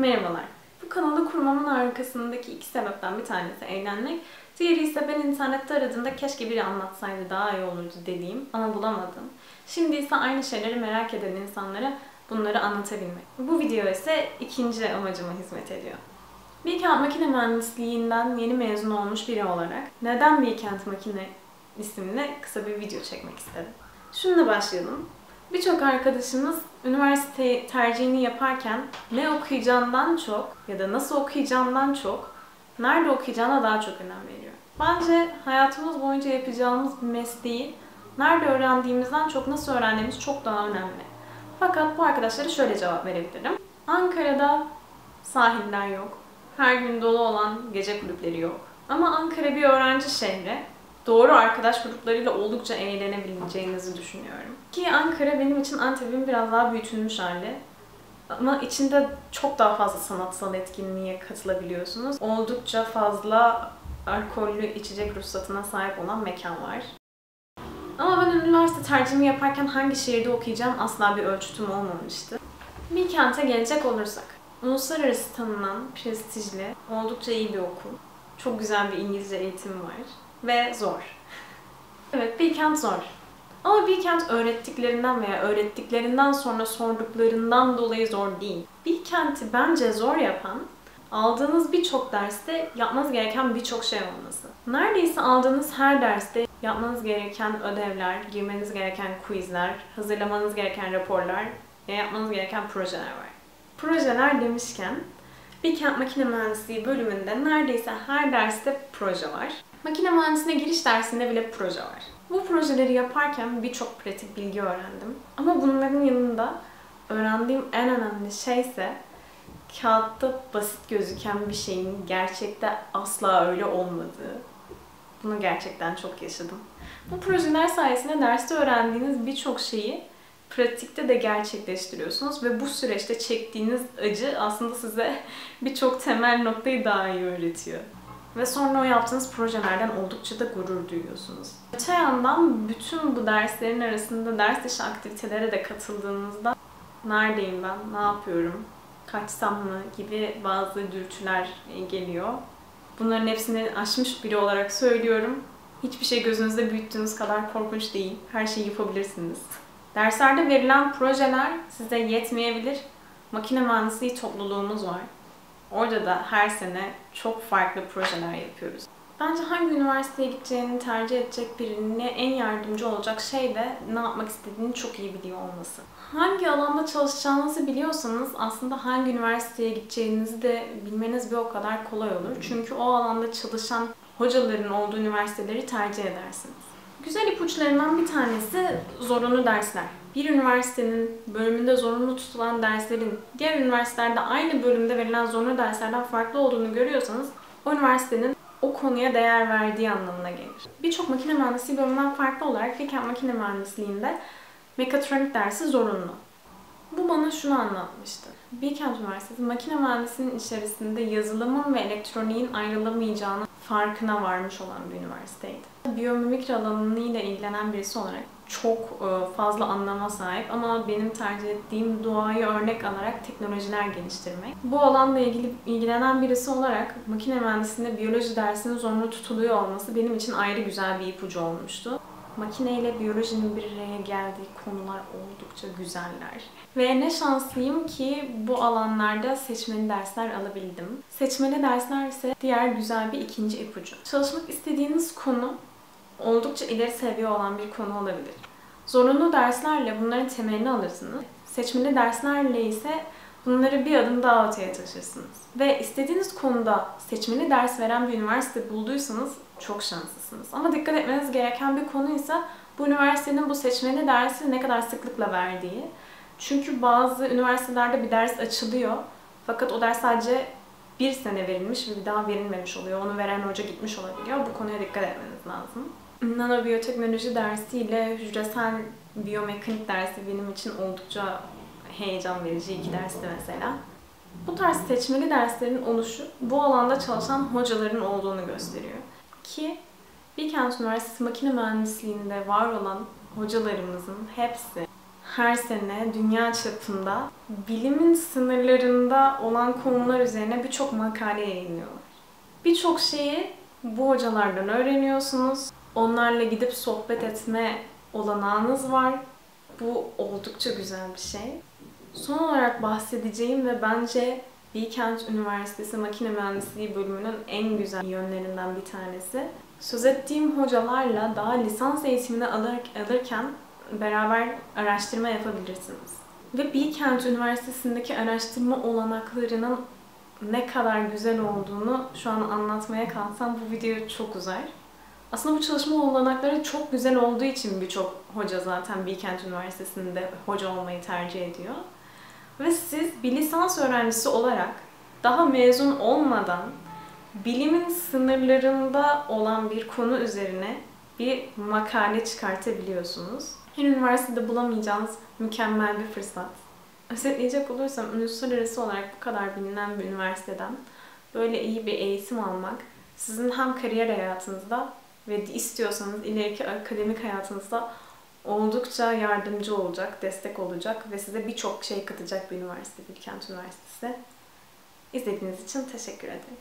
Merhabalar. Bu kanalı kurmamın arkasındaki iki sebepten bir tanesi eğlenmek, diğeri ise ben internette aradığımda keşke biri anlatsaydı daha iyi olurdu dediğim ama bulamadım. Şimdi ise aynı şeyleri merak eden insanlara bunları anlatabilmek. Bu video ise ikinci amacıma hizmet ediyor. Bilkent Makine Mühendisliği'nden yeni mezun olmuş biri olarak neden Bilkent Makine isimli kısa bir video çekmek istedim. Şununla başlayalım. Birçok arkadaşımız üniversite tercihini yaparken ne okuyacağından çok ya da nasıl okuyacağından çok nerede okuyacağına daha çok önem veriyor. Bence hayatımız boyunca yapacağımız bir mesleği nerede öğrendiğimizden çok nasıl öğrendiğimiz çok daha önemli. Fakat bu arkadaşlara şöyle cevap verebilirim. Ankara'da sahiller yok. Her gün dolu olan gece kulüpleri yok. Ama Ankara bir öğrenci şehri. Doğru arkadaş gruplarıyla oldukça eğlenebileceğinizi düşünüyorum. Ki Ankara benim için Antep'in biraz daha büyütülmüş hali. Ama içinde çok daha fazla sanatsal etkinliğe katılabiliyorsunuz. Oldukça fazla alkollü içecek ruhsatına sahip olan mekan var. Ama ben üniversite tercihimi yaparken hangi şehirde okuyacağım asla bir ölçütüm olmamıştı. Bilkent'e gelecek olursak, uluslararası tanınan, prestijli, oldukça iyi bir okul. Çok güzel bir İngilizce eğitimi var. Ve zor. Evet, Bilkent zor. Ama Bilkent öğrettiklerinden veya öğrettiklerinden sonra sorduklarından dolayı zor değil. Bilkent'i bence zor yapan, aldığınız birçok derste yapmanız gereken birçok şey olması. Neredeyse aldığınız her derste yapmanız gereken ödevler, girmeniz gereken quizler, hazırlamanız gereken raporlar ve yapmanız gereken projeler var. Projeler demişken, Bilkent Makine Mühendisliği bölümünde neredeyse her derste proje var. Makine Mühendisliğine giriş dersinde bile proje var. Bu projeleri yaparken birçok pratik bilgi öğrendim. Ama bunların yanında öğrendiğim en önemli şey ise kağıtta basit gözüken bir şeyin gerçekte asla öyle olmadığı. Bunu gerçekten çok yaşadım. Bu projeler sayesinde derste öğrendiğiniz birçok şeyi pratikte de gerçekleştiriyorsunuz ve bu süreçte çektiğiniz acı aslında size birçok temel noktayı daha iyi öğretiyor. Ve sonra o yaptığınız projelerden oldukça da gurur duyuyorsunuz. Öte yandan bütün bu derslerin arasında ders dışı aktivitelere de katıldığınızda neredeyim ben, ne yapıyorum, kaçsam mı gibi bazı dürtüler geliyor. Bunların hepsini aşmış biri olarak söylüyorum. Hiçbir şey gözünüzde büyüttüğünüz kadar korkunç değil. Her şeyi yapabilirsiniz. Derslerde verilen projeler size yetmeyebilir. Makine Mühendisliği topluluğumuz var. Orada da her sene çok farklı projeler yapıyoruz. Bence hangi üniversiteye gideceğini tercih edecek birine en yardımcı olacak şey de ne yapmak istediğini çok iyi biliyor olması. Hangi alanda çalışacağınızı biliyorsanız aslında hangi üniversiteye gideceğinizi de bilmeniz bir o kadar kolay olur. Çünkü o alanda çalışan hocaların olduğu üniversiteleri tercih edersiniz. Güzel ipuçlarından bir tanesi zorunlu dersler. Bir üniversitenin bölümünde zorunlu tutulan derslerin diğer üniversitelerde aynı bölümde verilen zorunlu derslerden farklı olduğunu görüyorsanız o üniversitenin o konuya değer verdiği anlamına gelir. Birçok makine mühendisliği bölümünden farklı olarak Bilkent Makine Mühendisliği'nde mekatronik dersi zorunlu. Bu bana şunu anlatmıştı. Bilkent Üniversitesi makine mühendisliğinin içerisinde yazılımın ve elektroniğin ayrılamayacağını farkına varmış olan bir üniversiteydi. Biyomimikri alanıyla ilgilenen birisi olarak çok fazla anlama sahip ama benim tercih ettiğim doğayı örnek alarak teknolojiler geliştirmek. Bu alanla ilgilenen birisi olarak makine mühendisliğinde biyoloji dersinin zorunlu tutuluyor olması benim için ayrı güzel bir ipucu olmuştu. Makine ile biyolojinin bir araya geldiği konular oldukça güzeller. Ve ne şanslıyım ki bu alanlarda seçmeli dersler alabildim. Seçmeli dersler ise diğer güzel bir ikinci ipucu. Çalışmak istediğiniz konu oldukça ileri seviye olan bir konu olabilir. Zorunlu derslerle bunların temelini alırsınız. Seçmeli derslerle ise bunları bir adım daha öteye taşırsınız. Ve istediğiniz konuda seçmeli ders veren bir üniversite bulduysanız çok şanslısınız. Ama dikkat etmeniz gereken bir konu ise bu üniversitenin bu seçmeli dersi ne kadar sıklıkla verdiği. Çünkü bazı üniversitelerde bir ders açılıyor fakat o ders sadece bir sene verilmiş ve bir daha verilmemiş oluyor. Onu veren hoca gitmiş olabiliyor. Bu konuya dikkat etmeniz lazım. Nanobiyoteknoloji dersiyle hücresel biyomekanik dersi benim için oldukça heyecan verici iki dersti mesela. Bu tarz seçmeli derslerin oluşu bu alanda çalışan hocaların olduğunu gösteriyor. Ki Bilkent Üniversitesi Makine Mühendisliği'nde var olan hocalarımızın hepsi her sene dünya çapında bilimin sınırlarında olan konular üzerine birçok makale yayınlıyorlar. Birçok şeyi bu hocalardan öğreniyorsunuz. Onlarla gidip sohbet etme olanağınız var. Bu oldukça güzel bir şey. Son olarak bahsedeceğim ve bence Bilkent Üniversitesi Makine Mühendisliği bölümünün en güzel yönlerinden bir tanesi. Söz ettiğim hocalarla daha lisans eğitimini alırken beraber araştırma yapabilirsiniz. Ve Bilkent Üniversitesi'ndeki araştırma olanaklarının ne kadar güzel olduğunu şu an anlatmaya kalsam bu video çok uzar. Aslında bu çalışma olanakları çok güzel olduğu için birçok hoca zaten Bilkent Üniversitesi'nde hoca olmayı tercih ediyor. Ve siz bir lisans öğrencisi olarak daha mezun olmadan bilimin sınırlarında olan bir konu üzerine bir makale çıkartabiliyorsunuz. Her üniversitede bulamayacağınız mükemmel bir fırsat. Özetleyecek olursam uluslararası olarak bu kadar bilinen bir üniversiteden böyle iyi bir eğitim almak sizin hem kariyer hayatınızda ve istiyorsanız ileriki akademik hayatınızda oldukça yardımcı olacak, destek olacak ve size birçok şey katacak bir üniversite, Bilkent Üniversitesi. İzlediğiniz için teşekkür ederim.